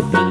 off.